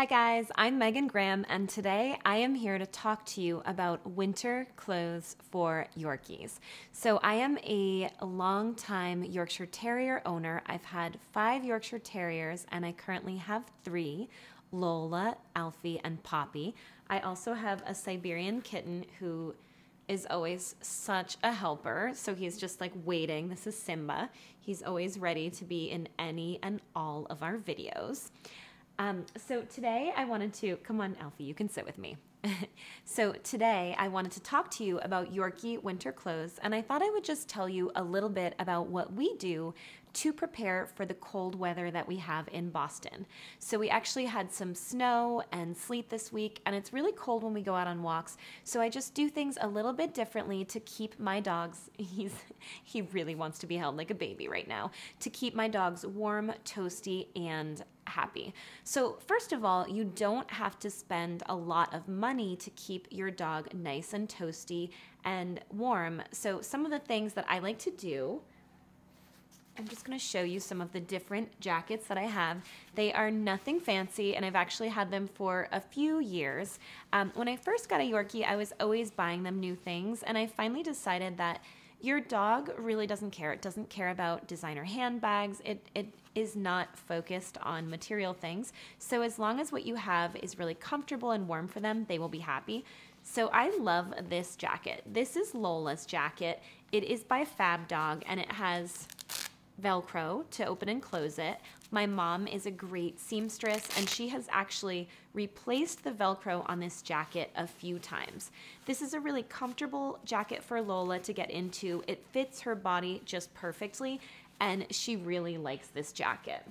Hi guys, I'm Megan Graham, and today I am here to talk to you about winter clothes for Yorkies. So I am a long-time Yorkshire Terrier owner. I've had 5 Yorkshire Terriers, and I currently have 3, Lola, Alfie, and Poppy. I also have a Siberian kitten who is always such a helper, so he's just like waiting. This is Simba. He's always ready to be in any and all of our videos. So today I wanted to, come on Alfie, you can sit with me. So today I wanted to talk to you about Yorkie winter clothes, and I thought I would just tell you a little bit about what we do to prepare for the cold weather that we have in Boston. So we actually had some snow and sleet this week, and it's really cold when we go out on walks, so I just do things a little bit differently to keep my dogs, he really wants to be held like a baby right now, to keep my dogs warm, toasty, and happy. So first of all, you don't have to spend a lot of money to keep your dog nice and toasty and warm. So some of the things that I like to do, I'm just going to show you some of the different jackets that I have. They are nothing fancy, and I've actually had them for a few years. When I first got a Yorkie, I was always buying them new things, and I finally decided that your dog really doesn't care. It doesn't care about designer handbags. It is not focused on material things. So as long as what you have is really comfortable and warm for them, they will be happy. So I love this jacket. This is Lola's jacket. It is by Fab Dog, and it has Velcro to open and close it. My mom is a great seamstress, and she has actually replaced the Velcro on this jacket a few times. This is a really comfortable jacket for Lola to get into. It fits her body just perfectly, and she really likes this jacket.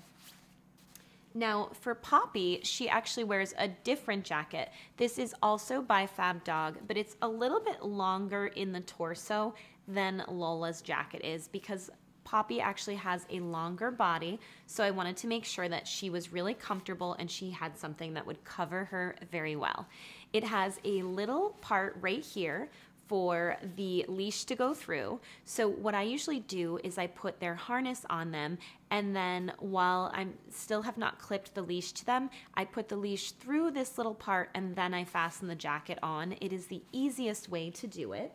Now for Poppy, she actually wears a different jacket. This is also by Fab Dog, but it's a little bit longer in the torso than Lola's jacket is, because Poppy actually has a longer body, so I wanted to make sure that she was really comfortable and she had something that would cover her very well. It has a little part right here for the leash to go through. So what I usually do is I put their harness on them, and then while I still have not clipped the leash to them, I put the leash through this little part and then I fasten the jacket on. It is the easiest way to do it.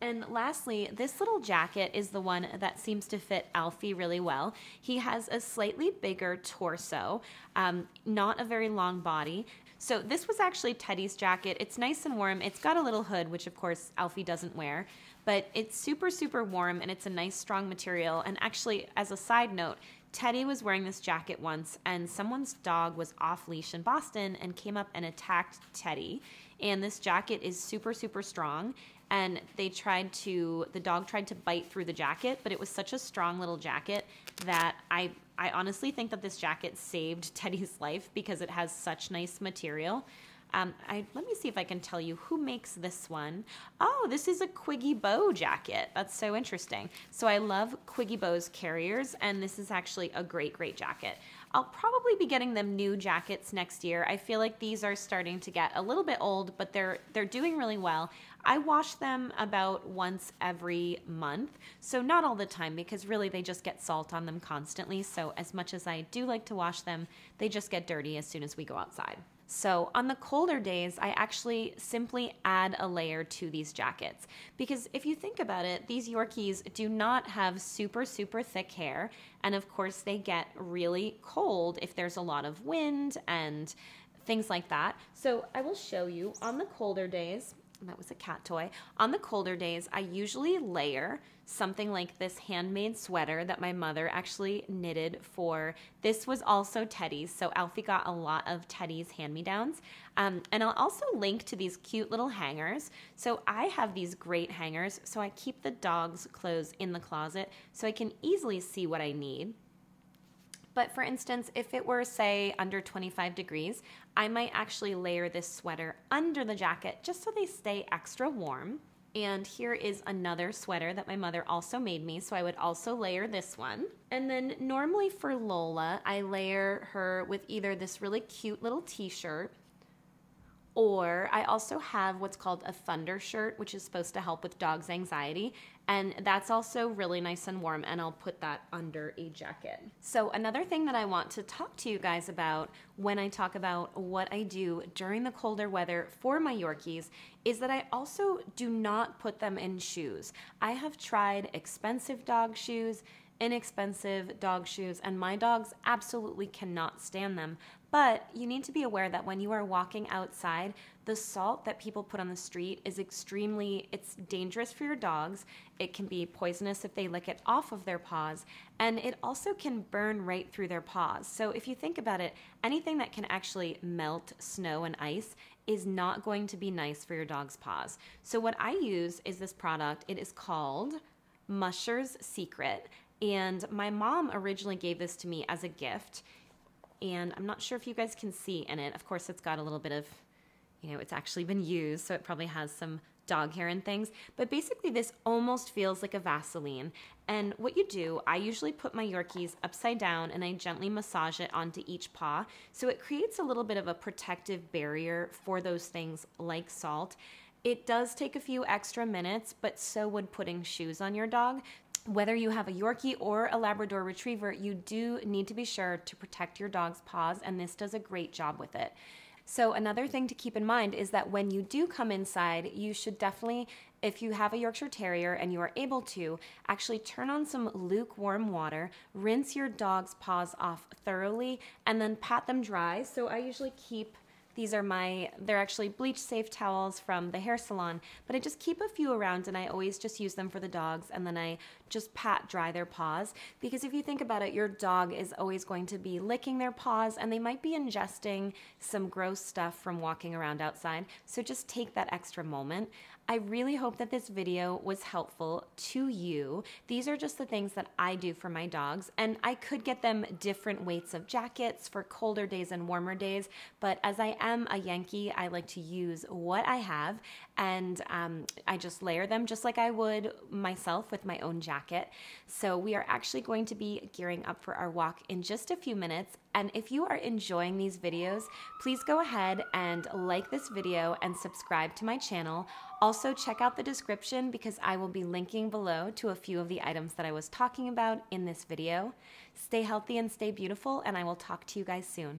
And lastly, this little jacket is the one that seems to fit Alfie really well. He has a slightly bigger torso, not a very long body. So this was actually Teddy's jacket. It's nice and warm. It's got a little hood, which of course Alfie doesn't wear, but it's super, super warm, and it's a nice strong material. And actually, as a side note, Teddy was wearing this jacket once, and someone's dog was off-leash in Boston and came up and attacked Teddy. And this jacket is super, super strong, and the dog tried to bite through the jacket, but it was such a strong little jacket that I honestly think that this jacket saved Teddy's life because it has such nice material. Let me see if I can tell you who makes this one. Oh, this is a Quiggy Bow jacket. That's so interesting. So I love Quiggy Bow's carriers, and this is actually a great, great jacket. I'll probably be getting them new jackets next year. I feel like these are starting to get a little bit old, but they're doing really well. I wash them about once every month, so not all the time, because really they just get salt on them constantly. So as much as I do like to wash them, they just get dirty as soon as we go outside. So on the colder days, I actually simply add a layer to these jackets, because if you think about it, these Yorkies do not have super, super thick hair, and of course they get really cold if there's a lot of wind and things like that. So I will show you on the colder days, that was a cat toy. On the colder days, I usually layer something like this handmade sweater that my mother actually knitted for. This was also Teddy's, so Alfie got a lot of Teddy's hand-me-downs. And I'll also link to these cute little hangers. So I have these great hangers, so I keep the dog's clothes in the closet so I can easily see what I need. But for instance, if it were, say, under 25 degrees, I might actually layer this sweater under the jacket just so they stay extra warm. And here is another sweater that my mother also made me, so I would also layer this one. And then normally for Lola, I layer her with either this really cute little t-shirt Or I also have what's called a thunder shirt, which is supposed to help with dogs' anxiety. And that's also really nice and warm, and I'll put that under a jacket. So another thing that I want to talk to you guys about when I talk about what I do during the colder weather for my Yorkies is that I also do not put them in shoes. I have tried expensive dog shoes, inexpensive dog shoes, and my dogs absolutely cannot stand them. But you need to be aware that when you are walking outside, the salt that people put on the street is extremely, it's dangerous for your dogs. It can be poisonous if they lick it off of their paws, and it also can burn right through their paws. So if you think about it, anything that can actually melt snow and ice is not going to be nice for your dog's paws. So what I use is this product. It is called Musher's Secret. And my mom originally gave this to me as a gift, and I'm not sure if you guys can see in it. Of course, it's got a little bit of, you know, it's actually been used, so it probably has some dog hair and things. But basically, this almost feels like a Vaseline. And what you do, I usually put my Yorkies upside down and I gently massage it onto each paw. So it creates a little bit of a protective barrier for those things like salt. It does take a few extra minutes, but so would putting shoes on your dog. Whether you have a Yorkie or a Labrador Retriever, you do need to be sure to protect your dog's paws, and this does a great job with it. So another thing to keep in mind is that when you do come inside, you should definitely, if you have a Yorkshire Terrier and you are able to, actually turn on some lukewarm water, rinse your dog's paws off thoroughly, and then pat them dry. So I usually keep, these are my, they're actually bleach safe towels from the hair salon, but I just keep a few around and I always just use them for the dogs, and then I just pat dry their paws, because if you think about it, your dog is always going to be licking their paws and they might be ingesting some gross stuff from walking around outside. So just take that extra moment. I really hope that this video was helpful to you. These are just the things that I do for my dogs, and I could get them different weights of jackets for colder days and warmer days, but as I am a Yankee, I like to use what I have, and I just layer them just like I would myself with my own jacket. So we are actually going to be gearing up for our walk in just a few minutes, and if you are enjoying these videos, please go ahead and like this video and subscribe to my channel. Also, check out the description because I will be linking below to a few of the items that I was talking about in this video. Stay healthy and stay beautiful, and I will talk to you guys soon.